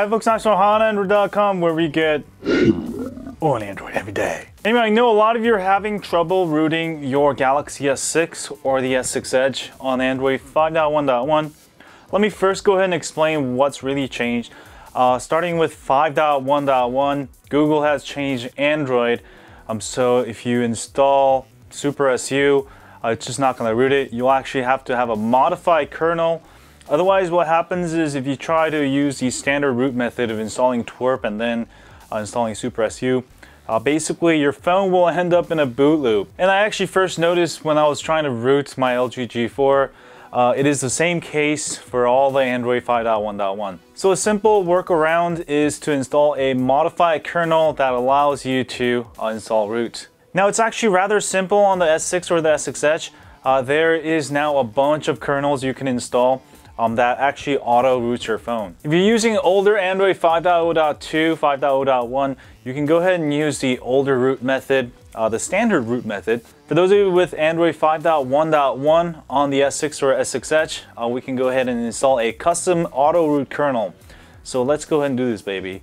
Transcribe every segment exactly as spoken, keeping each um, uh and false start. Hi folks, I'm on Android dot com, where we get on Android every day. Anyway, I know a lot of you are having trouble rooting your Galaxy S six or the S six Edge on Android five point one point one. Let me first go ahead and explain what's really changed. Uh, starting with five point one point one, Google has changed Android. Um, so if you install SuperSU, uh, it's just not going to root it. You'll actually have to have a modified kernel. Otherwise, what happens is if you try to use the standard root method of installing T W R P and then uh, installing SuperSU, uh, basically your phone will end up in a boot loop. And I actually first noticed when I was trying to root my L G G four, Uh, it is the same case for all the Android five point one point one. So a simple workaround is to install a modified kernel that allows you to uh, install root. Now it's actually rather simple on the S six or the S six Edge. Uh, there is now a bunch of kernels you can install um, that actually auto roots your phone. If you're using older Android five point oh point two, five point oh point one, you can go ahead and use the older root method. Uh, the standard root method. For those of you with Android five point one point one on the S six or S six Edge, uh, we can go ahead and install a custom auto root kernel. So let's go ahead and do this, baby.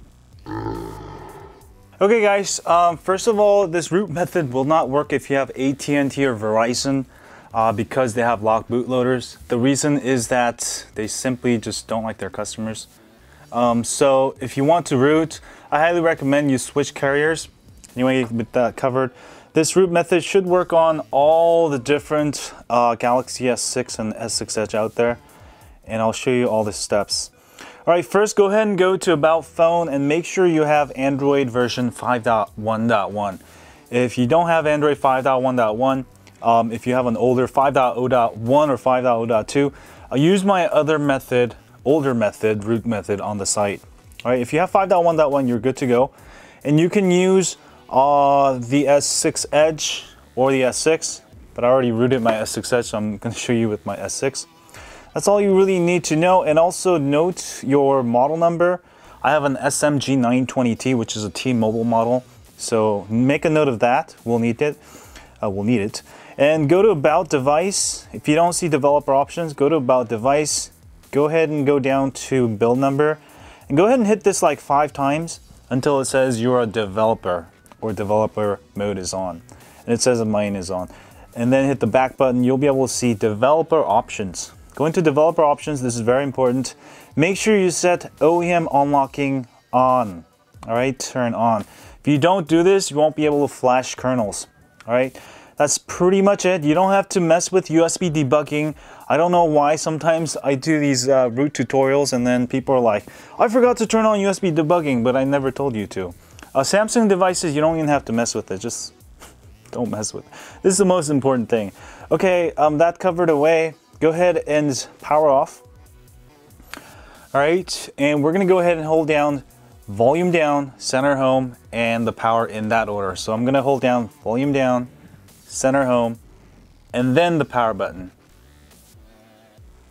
Okay guys, um, first of all, this root method will not work if you have A T and T or Verizon uh, because they have locked bootloaders. The reason is that they simply just don't like their customers. Um, so if you want to root, I highly recommend you switch carriers. Anyway, with that covered, this root method should work on all the different uh, Galaxy S six and S six Edge out there. And I'll show you all the steps. All right, first go ahead and go to About Phone and make sure you have Android version five point one point one. If you don't have Android five point one point one, um, if you have an older five point oh point one or five point oh point two, I'll use my other method, older method, root method on the site. All right, if you have five point one point one, you're good to go. And you can use Uh, the S six Edge or the S six, but I already rooted my S six Edge, so I'm going to show you with my S six. That's all you really need to know, and also note your model number. I have an S M G nine twenty T, which is a T-Mobile model, so make a note of that. We'll need it. Uh, we'll need it. And go to About Device. If you don't see Developer Options, go to About Device. Go ahead and go down to Build Number, and go ahead and hit this like five times until it says you're a developer. Or developer mode is on, and it says mine is on, and then hit the back button. You'll be able to see developer options. Go into developer options. This is very important. Make sure you set O E M unlocking on. All right, turn on. If you don't do this, you won't be able to flash kernels. All right, that's pretty much it. You don't have to mess with U S B debugging. I don't know why sometimes I do these uh, root tutorials and then people are like, I forgot to turn on U S B debugging, but I never told you to. Uh, Samsung devices, you don't even have to mess with it. Just don't mess with it. This is the most important thing. Okay, um, that covered away. Go ahead and power off. All right, and we're gonna go ahead and hold down volume down, center home, and the power in that order. So I'm gonna hold down volume down, center home, and then the power button.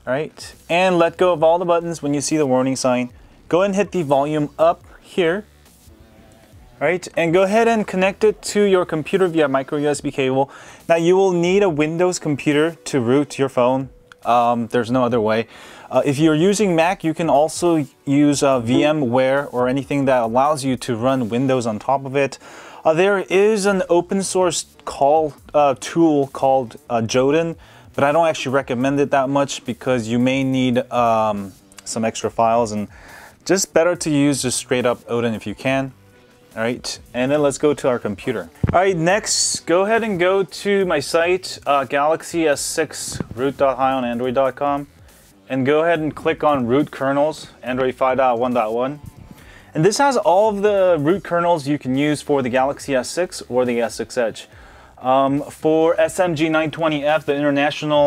All right, and let go of all the buttons when you see the warning sign. Go ahead and hit the volume up here. Right, and go ahead and connect it to your computer via micro U S B cable. Now you will need a Windows computer to root your phone. Um, there's no other way. Uh, if you're using Mac, you can also use uh, VMware or anything that allows you to run Windows on top of it. Uh, there is an open source call uh, tool called uh, Jodin, but I don't actually recommend it that much because you may need um, some extra files, and just better to use just straight up Odin if you can. All right, and then let's go to our computer. All right, next, go ahead and go to my site, uh, Galaxy S six root dot i on Android dot com, and go ahead and click on root kernels, Android five point one point one. And this has all of the root kernels you can use for the Galaxy S six or the S six Edge. Um, for S M G nine twenty F, the international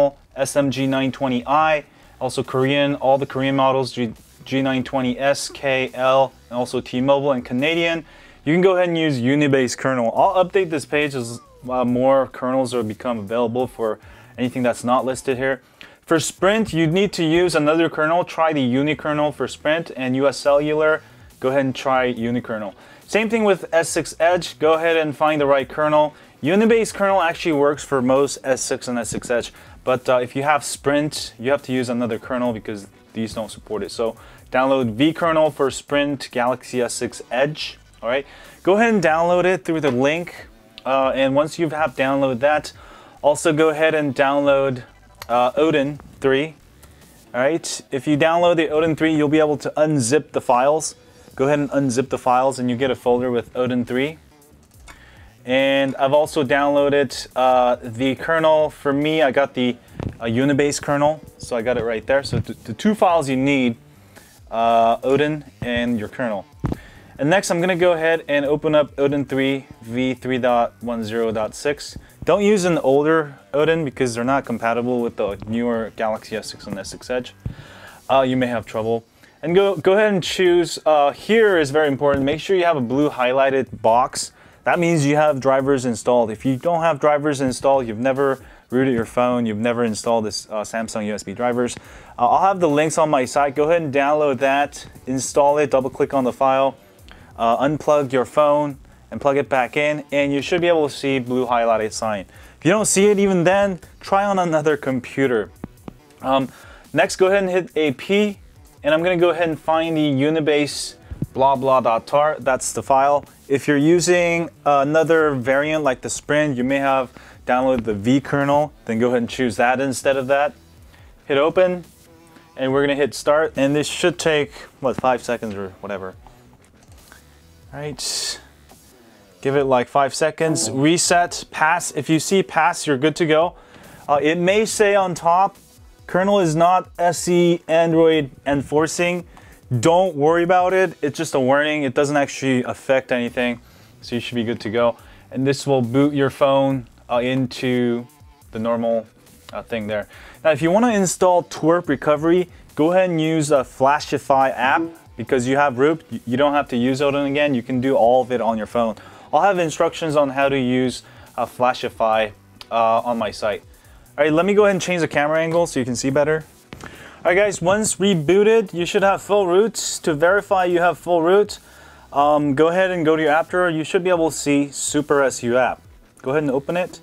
S M G nine twenty i, also Korean, all the Korean models, G nine twenty S, K L, and also T-Mobile and Canadian. You can go ahead and use Unibase kernel. I'll update this page as uh, more kernels are become available for anything that's not listed here. For Sprint, you need to use another kernel. Try the Unikernel for Sprint, and U S Cellular, go ahead and try Unikernel. Same thing with S six Edge. Go ahead and find the right kernel. Unibase kernel actually works for most S six and S six Edge, but uh, if you have Sprint, you have to use another kernel because these don't support it. So download V-kernel for Sprint Galaxy S six Edge. All right, go ahead and download it through the link. Uh, and once you have downloaded that, also go ahead and download uh, Odin three. All right, if you download the Odin three, you'll be able to unzip the files. Go ahead and unzip the files and you get a folder with Odin three. And I've also downloaded uh, the kernel. For me, I got the uh, Unibase kernel, so I got it right there. So th the two files you need, uh, Odin and your kernel. And next, I'm gonna go ahead and open up Odin three v three point ten point six. Don't use an older Odin because they're not compatible with the newer Galaxy S six and S six Edge. Uh, you may have trouble. And go, go ahead and choose, uh, here is very important, make sure you have a blue highlighted box. That means you have drivers installed. If you don't have drivers installed, you've never rooted your phone, you've never installed this uh, Samsung U S B drivers. Uh, I'll have the links on my site. Go ahead and download that, install it, double click on the file, uh, unplug your phone and plug it back in, and you should be able to see blue highlighted sign. If you don't see it even then, try on another computer. Um, next, go ahead and hit A P. And I'm gonna go ahead and find the Unibase blah blah.tar, that's the file. If you're using another variant like the Sprint, you may have downloaded the V-kernel, then go ahead and choose that instead of that. Hit open, and we're gonna hit start, and this should take, what, five seconds or whatever. All right, give it like five seconds, reset, pass. If you see pass, you're good to go. Uh, it may say on top, kernel is not S E Android enforcing. Don't worry about it. It's just a warning. It doesn't actually affect anything. So you should be good to go. And this will boot your phone uh, into the normal uh, thing there. Now, if you want to install T W R P recovery, go ahead and use a Flashify app because you have root. You don't have to use Odin again. You can do all of it on your phone. I'll have instructions on how to use uh, Flashify uh, on my site. All right, let me go ahead and change the camera angle so you can see better. All right, guys, once rebooted, you should have full root. To verify you have full root, um, go ahead and go to your app drawer. You should be able to see SuperSU app. Go ahead and open it.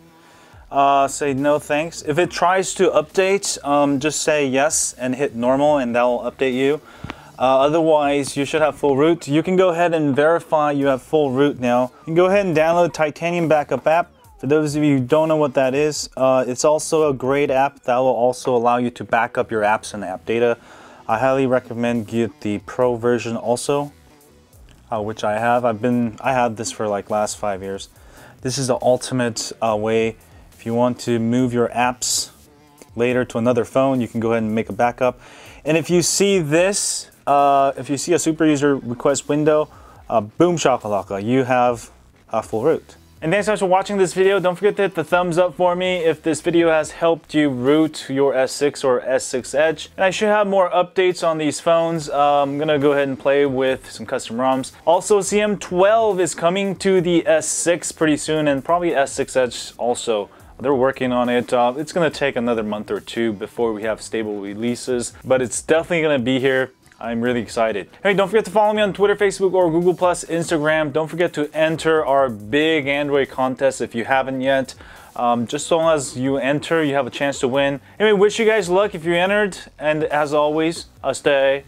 Uh, say no thanks. If it tries to update, um, just say yes and hit normal and that will update you. Uh, otherwise, you should have full root. You can go ahead and verify you have full root now. You can go ahead and download Titanium Backup app. For those of you who don't know what that is, uh, it's also a great app that will also allow you to back up your apps and app data. I highly recommend get the pro version also, uh, which I have. I've been, I had this for like last five years. This is the ultimate uh, way. If you want to move your apps later to another phone, you can go ahead and make a backup. And if you see this, uh, if you see a super user request window, uh, boom shakalaka, you have a full root. And thanks so much for watching this video. Don't forget to hit the thumbs up for me if this video has helped you root your S six or S six Edge. And I should have more updates on these phones. Uh, I'm gonna go ahead and play with some custom ROMs. Also, C M twelve is coming to the S six pretty soon and probably S six Edge also. They're working on it. Uh, it's gonna take another month or two before we have stable releases, but it's definitely gonna be here. I'm really excited. Hey, don't forget to follow me on Twitter, Facebook, or Google plus, Instagram. Don't forget to enter our big Android contest if you haven't yet. Um, just so long as you enter, you have a chance to win. Anyway, wish you guys luck if you entered. And as always, uh, stay